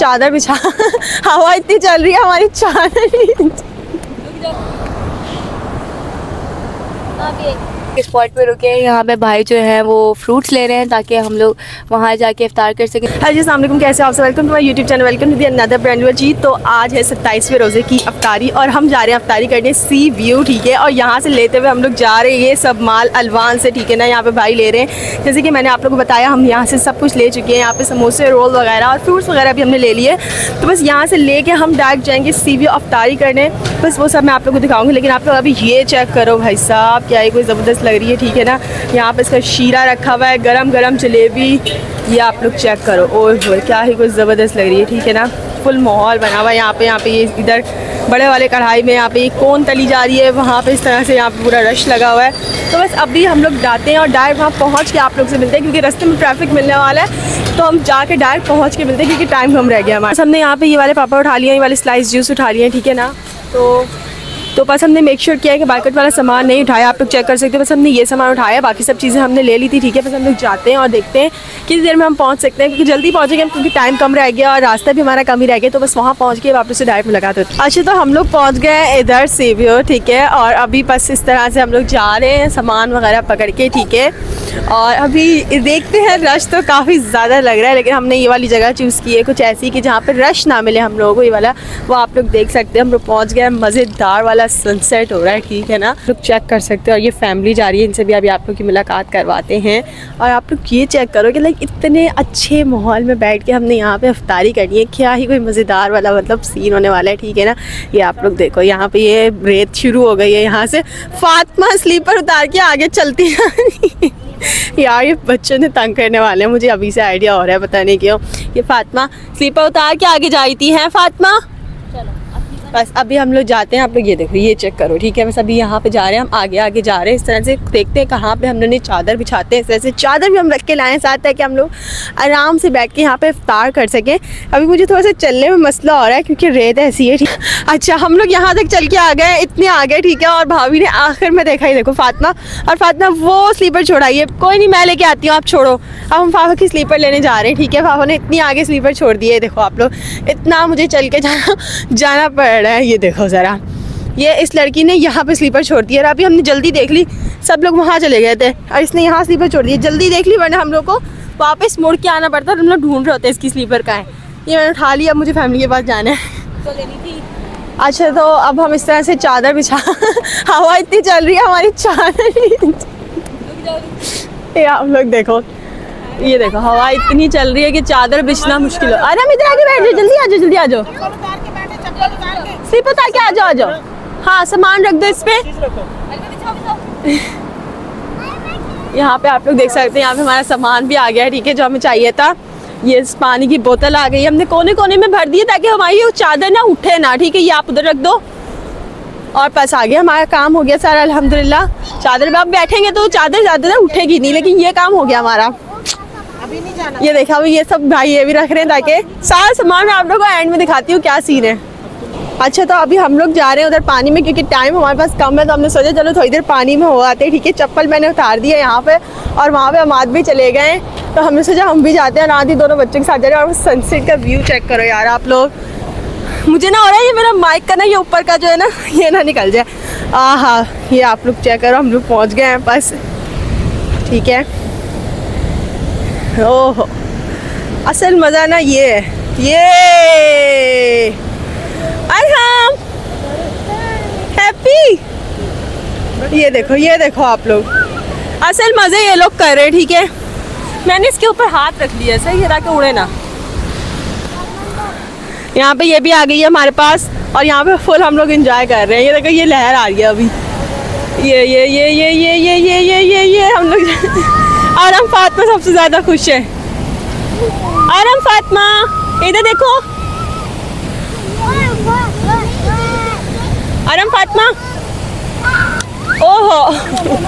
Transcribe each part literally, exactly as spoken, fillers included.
चादर बिछा हवा इतनी चल रही है हमारी चादर। स्पॉट पे रुके हैं, यहाँ पे भाई जो है वो फ्रूट्स ले रहे हैं ताकि हम लोग वहाँ जाके इफ्तार कर सकें। हेलो जी, अस्सलाम वालेकुम, कैसे आप सब, welcome to my YouTube channel, welcome to the another brand new जी। तो आज है सत्ताईसवें रोजे की इफ्तारी और हम जा रहे हैं इफ्तारी करने सी व्यू, ठीक है। और यहाँ से लेते हुए हम लोग जा रहे हैं ये सब माल अलवान से, ठीक है ना। यहाँ पे भाई ले रहे हैं, जैसे कि मैंने आप लोगों को बताया हम यहाँ से सब कुछ ले चुके हैं। यहाँ पे समोसे, रोल वगैरह और फ्रूट्स वगैरह भी हमने ले लिए। तो बस यहाँ से लेके हम डायरेक्ट जाएंगे सी व्यू इफ्तारी करने, बस वो सब मैं आप लोग को दिखाऊंगी। लेकिन आप लोग अभी ये चेक करो भाई साहब, क्या ये कोई ज़बरदस्त लग रही है, ठीक है ना। यहाँ पे इसका शीरा रखा हुआ है, गरम गरम जलेबी, ये आप लोग चेक करो। ओह क्या ही कुछ ज़बरदस्त लग रही है, ठीक है ना। फुल माहौल बना हुआ है यहाँ पे। यहाँ पे ये इधर बड़े वाले कढ़ाई में यहाँ पे कोन तली जा रही है, वहाँ पे इस तरह से यहाँ पे पूरा रश लगा हुआ है। तो बस अभी हम लोग जाते हैं और डायरेक्ट वहाँ पहुँच के आप लोग से मिलते हैं, क्योंकि रास्ते में ट्रैफिक मिलने वाला है। तो हम जाके डायरेक्ट पहुँच के मिलते हैं, क्योंकि टाइम कम रह गया हमारे। हमने यहाँ पे ये वाले पापा उठा लिए, ये वाले स्लाइस जूस उठा लिए, ठीक है ना। तो तो बस हमने मेक श्योर किया है कि मार्केट वाला सामान नहीं उठाया, आप लोग चेक कर सकते हैं। बस हमने ये सामान उठाया, बाकी सब चीज़ें हमने ले ली थी, ठीक है। बस हम लोग जाते हैं और देखते हैं किस देर में हम पहुंच सकते हैं, क्योंकि जल्दी पहुंचेंगे हम, क्योंकि टाइम कम रह गया और रास्ता भी हमारा कम ही रह गया। तो बस वहाँ पहुँच के वापस से डायरेक्ट लगाते थे। अच्छा, तो हम लोग पहुँच गए इधर सेवियो, ठीक है। और अभी बस इस तरह से हम लोग जा रहे हैं सामान वगैरह पकड़ के, ठीक है। और अभी देखते हैं, रश तो काफ़ी ज़्यादा लग रहा है, लेकिन हमने ये वाली जगह चूज़ की है कुछ ऐसी कि जहाँ पर रश ना मिले हम लोगों को। ये वाला वो आप लोग देख सकते हैं, हम लोग पहुँच गए। मज़ेदार वाला सनसेट हो रहा है, ठीक है ना, लोग चेक कर सकते हैं। और ये फैमिली जा रही है, इनसे भी अभी आप लोग की मुलाकात करवाते हैं। और आप लोग ये चेक करो कि लाइक इतने अच्छे माहौल में बैठ के हमने यहाँ पे इफ्तारी करनी है, क्या ही कोई मज़ेदार वाला मतलब सीन होने वाला है, ठीक है ना। ये आप लोग देखो, यहाँ पे ये रेत शुरू हो गई है। यहाँ से फातिमा स्लीपर उतार के आगे चलती है यार, ये बच्चों ने तंग करने वाले हैं, मुझे अभी से आइडिया हो रहा है, पता नहीं क्यों। ये फातिमा स्लीपर उतार के आगे जाती हैं। फातिमा बस अभी हम लोग जाते हैं। आप लोग ये देखो, ये चेक करो, ठीक है। बस अभी यहाँ पे जा रहे हैं हम, आगे आगे जा रहे हैं। इस तरह से देखते हैं कहाँ पे हम लोग ने चादर बिछाते हैं। इस तरह से चादर भी हम रख के लाए हैं साथ, ताकि हम लोग आराम से बैठ के यहाँ पे इफ्तार कर सकें। अभी मुझे थोड़ा सा चलने में मसला हो रहा है, क्योंकि रेत ऐसी है, ठीक है। अच्छा, हम लोग यहाँ तक चल के आ गए, इतने आ गए, ठीक है। और भाभी ने आखिर में देखा, ही देखो फातिमा, और फातिमा वो स्लीपर छोड़ाई है। कोई नहीं, मैं लेके आती हूँ, आप छोड़ो। अब हम फाफा की स्लीपर लेने जा रहे हैं, ठीक है। फाफा ने इतनी आगे स्लीपर छोड़ दी है, देखो आप लोग, इतना मुझे चल के जाना जाना पड़ रहा है। ये देखो ज़रा, ये इस लड़की ने यहाँ पे स्लीपर छोड़ दी है। अभी हमने जल्दी देख ली, सब लोग वहाँ चले गए थे, और इसने यहाँ स्लीपर छोड़ दी, जल्दी देख ली, वरना हम लोग को वापस मुड़ के आना पड़ता है। हम लोग ढूंढ रहे होते हैं इसकी स्लीपर कहाँ है। ये मैंने उठा लिया, अब मुझे फैमिली के पास जाना है, तो लेनी थी। अच्छा, तो अब हम इस तरह से चादर बिछा हवा इतनी चल रही है हमारी चादर। आप लोग देखो, ये देखो हवा इतनी चल रही है कि चादर बिछना मुश्किल हो। अरे हम इधर आके बैठ जाओ, जल्दी आ जाओ, जल्दी आ जाओ, स्लीपर उतार के आ जाओ, आ जाओ। हाँ, सामान रख दो इस पे। यहाँ पे आप लोग देख सकते हैं, यहाँ पे हमारा सामान भी आ गया है, ठीक है, जो हमें चाहिए था। ये पानी की बोतल आ गई, हमने कोने कोने में भर दी है ताकि हमारी वो चादर ना उठे ना, ठीक है। ये आप उधर रख दो। और बस आ गया, हमारा काम हो गया सारा अल्हम्दुलिल्लाह। चादर पे आप बैठेंगे तो चादर ज्यादा ना उठेगी नहीं, लेकिन ये काम हो गया हमारा। अभी नहीं जाना। ये देखा, ये सब भाई ये भी रख रहे हैं ताकि सारा सामान। मैं आप लोग को एंड में दिखाती हूँ क्या सीन है। अच्छा, तो अभी हम लोग जा रहे हैं उधर पानी में, क्योंकि टाइम हमारे पास कम है, तो हमने सोचा चलो थोड़ी देर पानी में हो आते हैं, ठीक है। चप्पल मैंने उतार दी है यहाँ पे, और वहाँ पे अमाद भी चले गए हैं, तो हमने सोचा हम भी जाते हैं। रात ही दोनों बच्चों के साथ जा रहे हैं। और सनसेट का व्यू चेक करो यार आप लोग। मुझे ना हो रहा है ये मेरा माइक का ना, ये ऊपर का जो है ना, ये ना निकल जाए। हाँ हाँ, ये आप लोग चेक करो, हम लोग पहुँच गए हैं बस, ठीक है। ओहो, असल मज़ा ना ये है, ये हैप्पी। ये देखो, ये देखो आप लोग, असल मज़े ये लोग कर रहे हैं, ठीक है। मैंने इसके ऊपर हाथ रख लिया सही है ताकि उड़े ना। यहाँ पे ये भी आ गई है हमारे पास, और यहाँ पे फुल हम लोग एंजॉय कर रहे हैं। ये देखो, ये लहर आ रही है अभी, ये ये ये ये ये ये ये ये ये ये हम लोग। और हम फातिमा सबसे ज़्यादा खुश है। और हम फातिमा इधर देखो, आराम फातिमा। ओहो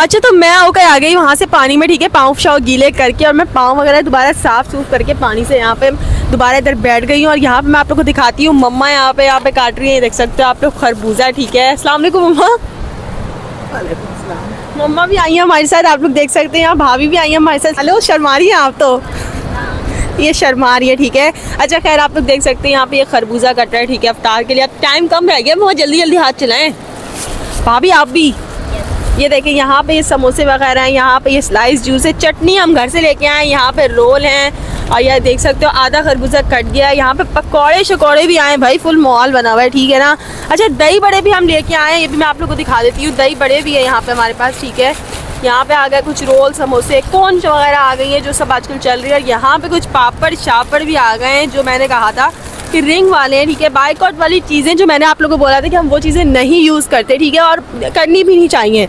अच्छा, तो मैं होकर आ गई वहाँ से पानी में, ठीक है। पाँव शाव गीले करके, और मैं पाँव वगैरह दोबारा साफ़ सूफ करके पानी से यहाँ पे दोबारा इधर बैठ गई हूँ। और यहाँ पे मैं आप लोग को दिखाती हूँ, मम्मा यहाँ पे यहाँ पे काट रही है, देख सकते हो आप लोग, खरबूजा, ठीक है। अस्सलाम वालेकुम मम्मा। मम्मा भी आई हैं हमारे साथ, आप लोग देख सकते हैं। यहाँ भाभी भी आई हैं हमारे साथ। हेलो, शर्मा रही हैं आप तो। ये शर्मा रही है, ठीक है। अच्छा खैर आप लोग देख सकते हैं यहाँ पे ये खरबूजा कट रहा है, ठीक है, इफ्तार के लिए। अब टाइम कम रह गया, बहुत जल्दी जल्दी हाथ चलाएं भाभी आप भी। ये देखें यहाँ पे ये समोसे वगैरह हैं, यहाँ पे ये स्लाइस जूस है, चटनी हम घर से लेके आए, यहाँ पे रोल हैं, और यह देख सकते हो आधा खरबूजा कट गया है। यहाँ पे पकौड़े शकौड़े भी आए, भाई फुल मॉल बना हुआ है, ठीक है ना। अच्छा दही बड़े भी हम लेके आए हैं, ये भी मैं आप लोग को दिखा देती हूँ। दही बड़े भी है यहाँ पे हमारे पास, ठीक है। यहाँ पे आ गया कुछ रोल, समोसे, कोन वगैरह आ गई है जो सब आजकल चल रही है। यहाँ पे कुछ पापड़ शापड़ भी आ गए हैं जो मैंने कहा था कि रिंग वाले हैं, ठीक है, बाइकआउट वाली चीज़ें जो मैंने आप लोगों को बोला था कि हम वो चीज़ें नहीं यूज़ करते, ठीक है, और करनी भी नहीं चाहिए।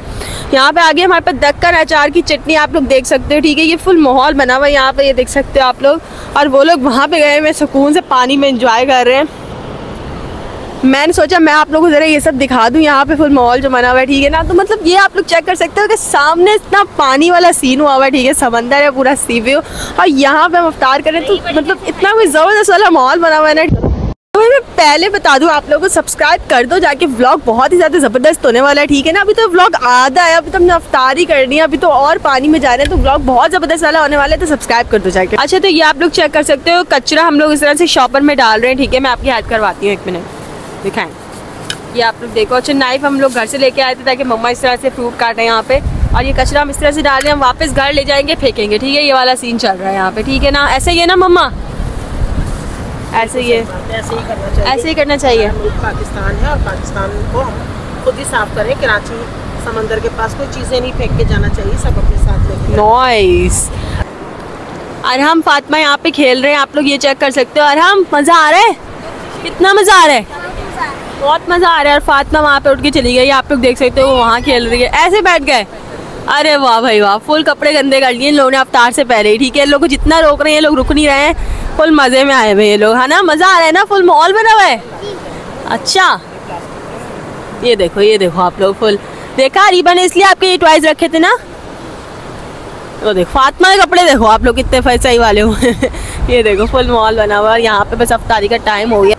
यहाँ पे आगे हमारे पास दक्कन अचार की चटनी, आप लोग देख सकते हो, ठीक है, ये फुल माहौल बना हुआ है यहाँ पर, ये देख सकते हो आप लोग। और वो लोग वहाँ पर गए हुए सुकून से पानी में इंजॉय कर रहे हैं। मैंने सोचा मैं आप लोगों को ज़रा ये सब दिखा दूँ, यहाँ पे फुल मॉल जो बना हुआ है, ठीक है ना। तो मतलब ये आप लोग चेक कर सकते हो कि सामने इतना पानी वाला सीन हुआ हुआ है, ठीक है, समंदर है पूरा, सीव्यू, और यहाँ पे हम इफ्तार करें तो मतलब इतना कोई ज़बरदस्त वाला मॉल बना हुआ है ना। तो मैं पहले बता दूँ आप लोगों को, सब्सक्राइब कर दो जाके, व्लॉग बहुत ही ज़्यादा ज़बरदस्त होने वाला है, ठीक है ना। अभी तो व्लॉग आधा है, अभी तो हमने इफ्तार ही करनी है, अभी तो और पानी में जा रहे हैं, तो व्लॉग बहुत ज़बरदस्त वाला होने वाला है, तो सब्सक्राइब कर दो जाके। अच्छा तो ये आप लोग चेक कर सकते हो, कचरा हम लोग इस तरह से शॉपर में डाल रहे हैं, ठीक है। मैं आपकी याद करवाती हूँ, एक मिनट दिखाएं, ये आप लोग देखो। अच्छा नाइफ हम लोग घर से लेके आए थे ताकि मम्मा इस तरह से फ्रूट काटें यहाँ पे, और ये कचरा हम इस तरह से डाल रहे हैं, हम वापस घर ले जाएंगे, फेंकेंगे, ठीक है। ये वाला सीन चल रहा है यहाँ पे, ठीक है ना। ऐसे ही है ना मम्मा, ऐसे ही ऐसे ही करना चाहिए। पाकिस्तान है और पाकिस्तान को हम खुद ही साफ करें। कराची समंदर के पास कोई चीज़ें नहीं फेंक के जाना चाहिए, सब अपने साथ लेके। नाइस अरहम फातिमा यहाँ पे खेल रहे हैं, आप लोग ये चेक कर सकते हो। अरहम मज़ा आ रहा है, कितना मज़ा आ रहा है, बहुत मज़ा आ रहा है। और फातिमा वहाँ पे उठ के चली गई, आप लोग देख सकते हो, वो वहाँ खेल रही है, ऐसे बैठ गए। अरे वाह भाई वाह, फुल कपड़े गंदे कर लिए इन लोगों ने इफ्तार से पहले ही, ठीक है। लोग जितना रोक रहे हैं, लोग रुक नहीं रहे हैं, फुल मज़े में आए हुए ये लोग, है ना। मज़ा आ रहा है ना, फुल मॉल बना हुआ है। अच्छा ये देखो, ये देखो आप लोग फुल देखा, रीबा ने इसलिए आपके ये टॉयज रखे थे ना, वो देखो फातिमा के कपड़े देखो आप लोग कितने फैसाई वाले हुए। ये देखो फुल मॉल बना हुआ है, और यहाँ पे बस इफ्तारी का टाइम हो गया।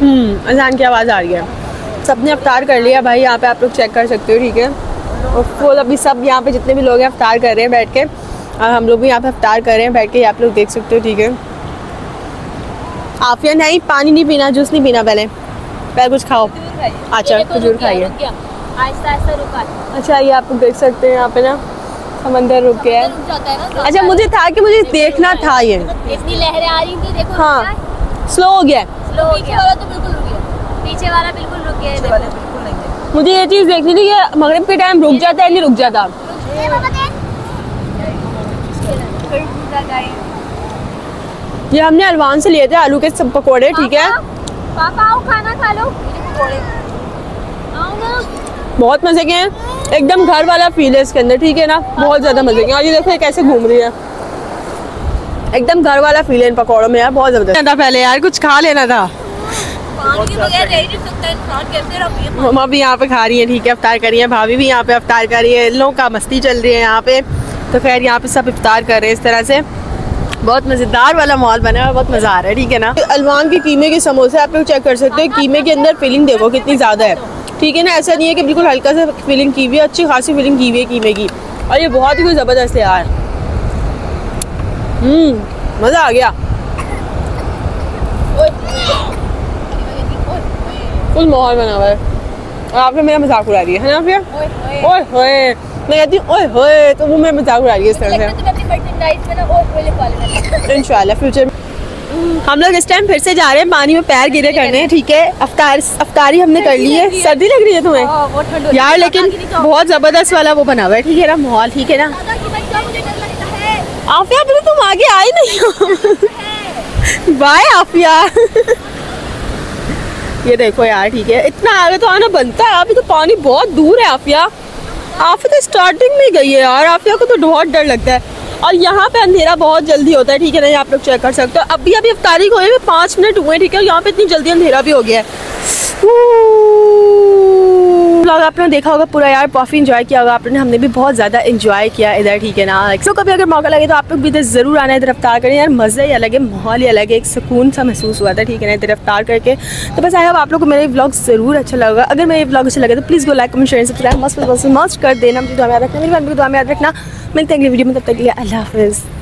हम्म अजान की आवाज़ आ रही है। सब ने इफ्तार कर लिया भाई, यहाँ पे आप लोग चेक कर सकते हो, ठीक है। और फुल अभी सब यहाँ पे जितने भी लोग हैं इफ्तार कर रहे हैं बैठ के, और हम लोग भी यहाँ पे इफ्तार कर रहे हैं बैठ के, आप लोग देख सकते हो, ठीक है। आफिया नहीं, पानी नहीं पीना, जूस नहीं पीना, पहले पहले कुछ खाओ। अच्छा खजूर खाइए। अच्छा ये आप लोग देख सकते हैं यहाँ पे ना समंदर रुक गया है। अच्छा मुझे था कि मुझे देखना था, ये लहरें आ रही थी, हाँ स्लो हो गया, स्लो हो गया। वाला तो बिल्कुल रुक गया, पीछे वाला बिल्कुल रुक गया, पीछे वाला बिल्कुल नहीं। मुझे ये चीज़ देखनी थी कि मगरिब के टाइम रुक जाता है, नहीं रुक जाता। ये हमने अलवान से लिए थे आलू के सब पकौड़े, ठीक है। पापा आओ खाना खा लो, बहुत मजे के हैं, एकदम घर वाला फील है इसके अंदर, ठीक है ना, बहुत ज्यादा मजे के। और ये देखो कैसे घूम रही है, एकदम घर वाला फील है इन पकौड़ों में यार, बहुत जबरदस्त था। पहले यार कुछ खा लेना था, मम्मा भी यहाँ पे खा रही है, ठीक है, इफ्तार कर रही है, भाभी भी यहाँ पे इफ्तार कर रही है, लोगों का मस्ती चल रही है यहाँ पे। तो खैर यहाँ पे सब इफ्तार कर रहे हैं इस तरह से, बहुत मज़ेदार वाला मॉल बना है, बहुत मज़ा आ रहा है, ठीक है ना। अलवान के कीमे के समोसे आप लोग चेक कर सकते हो, कीमे के अंदर फीलिंग देखो कितनी ज़्यादा है, ठीक है ना। ऐसा नहीं है कि बिल्कुल हल्का सा फीलिंग की हुई है, अच्छी खासी फीलिंग की हुई है कीमे की, और ये बहुत ही ज़बरदस्त है यार। हम्म मज़ा आ गया, फुल माहौल बना हुआ है। और आपने मेरा मजाक उड़ा दिया है ना, फिर ओए होए मैं कहती हूँ ओए होए तो वो मेरा मजाक उड़ा रही है इस तरह से। इंशाल्लाह फ्यूचर में हम लोग इस टाइम फिर से जा रहे हैं पानी में पैर गिरे करने, ठीक है। अफ्तार अफ्तारी हमने कर ली है। सर्दी लग रही है तुम्हें यार, लेकिन बहुत ज़बरदस्त वाला वो बना हुआ है, ठीक है ना, माहौल, ठीक है ना। आफिया बोले तुम आगे आई नहीं हो, बाय आफिया। ये देखो यार, ठीक है, इतना आगे तो आना बनता है, अभी तो पानी बहुत दूर है। आफिया आफिया तो स्टार्टिंग में गई है यार, आफिया को तो बहुत डर लगता है। और यहाँ पे अंधेरा बहुत जल्दी होता है, ठीक है ना, ये आप लोग चेक कर सकते हो। अभी अभी इफ्तारी हुए में पाँच मिनट हुए, ठीक है, यहाँ पे इतनी जल्दी अंधेरा भी हो गया है। व्लॉग आप लोगों ने देखा होगा पूरा यार, काफ़ी इन्जॉय किया होगा आप लोगों ने, हमने भी बहुत ज़्यादा इन्जॉय किया इधर, ठीक है ना। सो कभी अगर मौका लगे तो आप लोग भी इधर ज़रूर आना है, इधर इफ्तार करें यार, मज़ा ही अलग है, माहौल ही अलग है, एक सुकून सा महसूस हुआ था, ठीक है ना, इधर इफ्तार करके। तो बस आई होप आप लोग को मेरे व्लॉग ज़रूर अच्छा लगा। अगर मेरे व्लॉग अच्छा लगे तो please go like comment share subscribe मस्त मस्त मस्त कर देना, मुझे दुआ में याद रखना, मेरी फैमिली को दुआ में याद रखना। मिलते हैं अगली वीडियो में, तब तक के लिए अल्लाह हाफिज़।